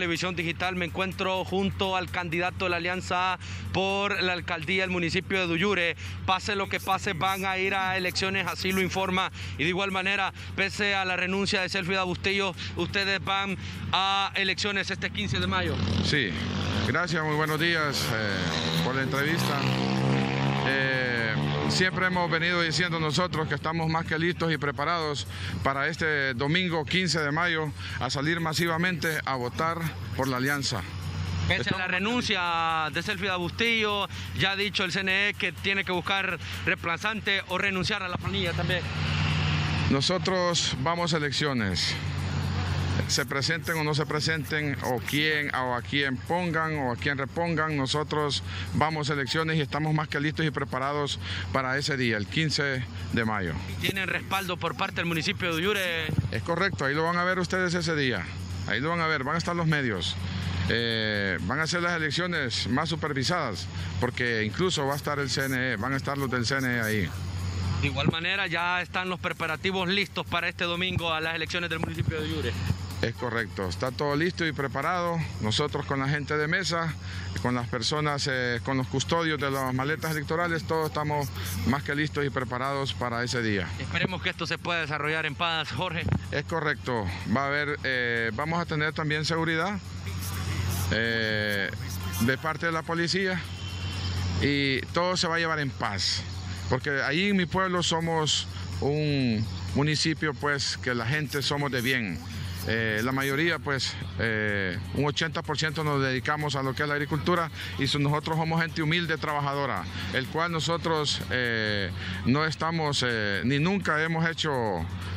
Televisión Digital, me encuentro junto al candidato de la Alianza por la alcaldía del municipio de Duyure. Pase lo que pase, van a ir a elecciones, así lo informa, y de igual manera, pese a la renuncia de Selfie de Abustillo, ustedes van a elecciones este 15 de mayo. Sí, gracias, muy buenos días por la entrevista. Siempre hemos venido diciendo nosotros que estamos más que listos y preparados para este domingo 15 de mayo a salir masivamente a votar por la Alianza. Pese a la renuncia de Selfie de Abustillo, ya ha dicho el CNE que tiene que buscar reemplazante o renunciar a la planilla también. Nosotros vamos a elecciones. Se presenten o no se presenten, o a quién pongan o a quién repongan, nosotros vamos a elecciones y estamos más que listos y preparados para ese día, el 15 de mayo. ¿Tienen respaldo por parte del municipio de Duyure? Es correcto, ahí lo van a ver ustedes ese día, ahí lo van a ver, van a estar los medios. Van a ser las elecciones más supervisadas, porque incluso va a estar el CNE, van a estar los del CNE ahí. De igual manera ya están los preparativos listos para este domingo a las elecciones del municipio de Duyure. Es correcto, está todo listo y preparado, nosotros con la gente de mesa, con las personas, con los custodios de las maletas electorales, todos estamos más que listos y preparados para ese día. Esperemos que esto se pueda desarrollar en paz, Jorge. Es correcto, va a haber, vamos a tener también seguridad de parte de la policía y todo se va a llevar en paz, porque ahí en mi pueblo somos un municipio pues que la gente somos de bien. La mayoría, pues, un 80% nos dedicamos a lo que es la agricultura y nosotros somos gente humilde, trabajadora, el cual nosotros no estamos, ni nunca hemos hecho,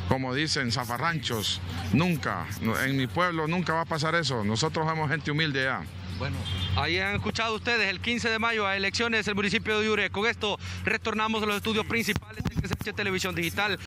como dicen, zafarranchos, nunca, en mi pueblo nunca va a pasar eso, nosotros somos gente humilde ya. Bueno, ahí han escuchado ustedes, el 15 de mayo a elecciones del municipio de Duyure. Con esto retornamos a los estudios principales de HCH Televisión Digital.